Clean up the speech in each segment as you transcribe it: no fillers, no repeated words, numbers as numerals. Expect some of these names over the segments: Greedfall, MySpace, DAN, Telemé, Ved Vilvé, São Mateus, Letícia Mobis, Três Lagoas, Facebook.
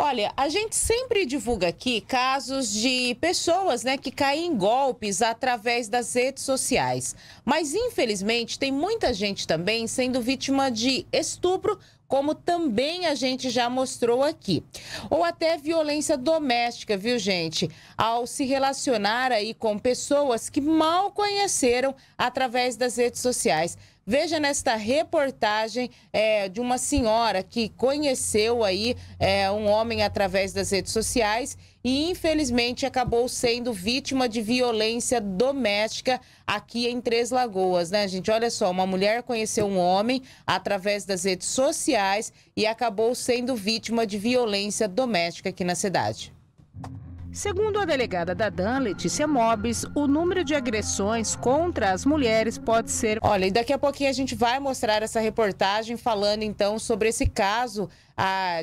Olha, a gente sempre divulga aqui casos de pessoas, né, que caem em golpes através das redes sociais. Mas, infelizmente, tem muita gente também sendo vítima de estupro, como também a gente já mostrou aqui. Ou até violência doméstica, viu, gente? Ao se relacionar aí com pessoas que mal conheceram através das redes sociais. Veja nesta reportagem de uma senhora que conheceu aí um homem através das redes sociais e, infelizmente, acabou sendo vítima de violência doméstica aqui em Três Lagoas, né, gente? Olha só, uma mulher conheceu um homem através das redes sociais e acabou sendo vítima de violência doméstica aqui na cidade. Segundo a delegada da DAN, Letícia Mobis, o número de agressões contra as mulheres pode ser... Olha, e daqui a pouquinho a gente vai mostrar essa reportagem falando então sobre esse caso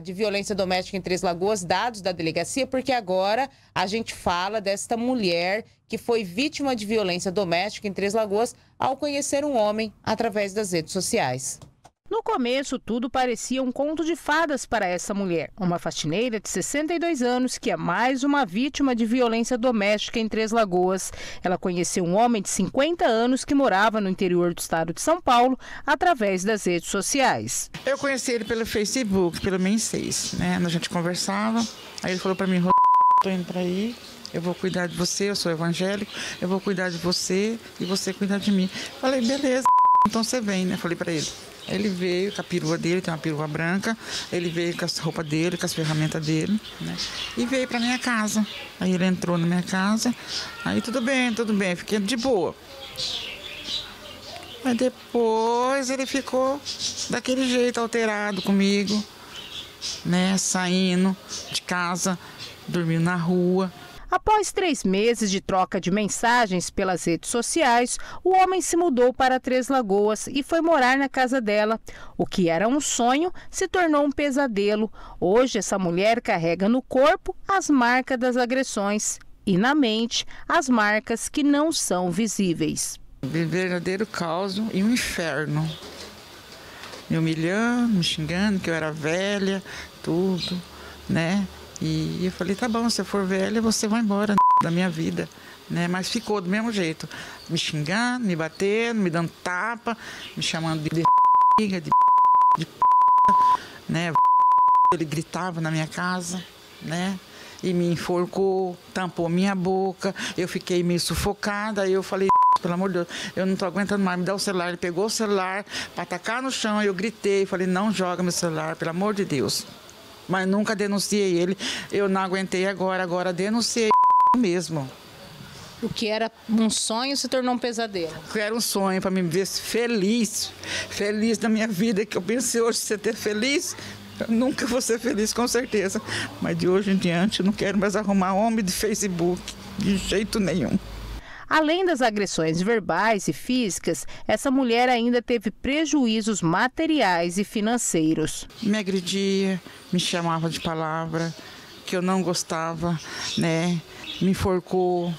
de violência doméstica em Três Lagoas, dados da delegacia, porque agora a gente fala desta mulher que foi vítima de violência doméstica em Três Lagoas ao conhecer um homem através das redes sociais. No começo, tudo parecia um conto de fadas para essa mulher, uma faxineira de 62 anos que é mais uma vítima de violência doméstica em Três Lagoas. Ela conheceu um homem de 50 anos que morava no interior do estado de São Paulo através das redes sociais. Eu conheci ele pelo Facebook, pelo MySpace, né? A gente conversava, aí ele falou para mim: "Tô indo para aí, eu vou cuidar de você, eu sou evangélico, eu vou cuidar de você e você cuidar de mim". Falei: "Beleza, então você vem", né? Falei para ele. Ele veio com a perua dele, tem uma perua branca, ele veio com as roupas dele, com as ferramentas dele, né? E veio pra minha casa. Aí ele entrou na minha casa, aí tudo bem, fiquei de boa. Mas depois ele ficou daquele jeito alterado comigo, né? Saindo de casa, dormindo na rua. Após 3 meses de troca de mensagens pelas redes sociais, o homem se mudou para Três Lagoas e foi morar na casa dela. O que era um sonho se tornou um pesadelo. Hoje, essa mulher carrega no corpo as marcas das agressões e na mente as marcas que não são visíveis. Um verdadeiro caos e um inferno. Me humilhando, me xingando, que eu era velha, tudo, né? E eu falei: "Tá bom, se eu for velha, você vai embora da minha vida", né? Mas ficou do mesmo jeito, me xingando, me batendo, me dando tapa, me chamando de briga, de né? Ele gritava na minha casa, né? E me enforcou, tampou minha boca, eu fiquei meio sufocada, aí eu falei: "Pelo amor de Deus, eu não tô aguentando mais, me dá o celular". Ele pegou o celular para atacar no chão, eu gritei, falei: "Não joga meu celular, pelo amor de Deus". Mas nunca denunciei ele, eu não aguentei agora denunciei mesmo. O que era um sonho se tornou um pesadelo. Era um sonho para me ver feliz, feliz da minha vida, que eu pensei hoje ser feliz, eu nunca vou ser feliz com certeza. Mas de hoje em diante eu não quero mais arrumar homem de Facebook, de jeito nenhum. Além das agressões verbais e físicas, essa mulher ainda teve prejuízos materiais e financeiros. Me agredia, me chamava de palavra que eu não gostava, né? Me enforcou,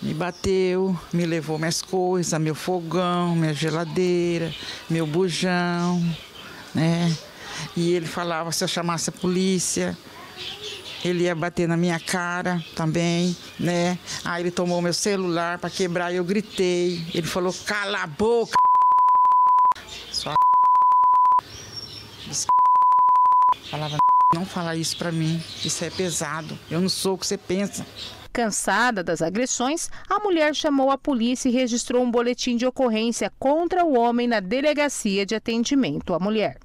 me bateu, me levou minhas coisas, meu fogão, minha geladeira, meu bujão, né? E ele falava: se eu chamasse a polícia, ele ia bater na minha cara também, né? Aí ele tomou meu celular para quebrar e eu gritei. Ele falou: "Cala a boca, sua..." Falava: "Não fala isso pra mim, isso é pesado, eu não sou o que você pensa". Cansada das agressões, a mulher chamou a polícia e registrou um boletim de ocorrência contra o homem na delegacia de atendimento à mulher.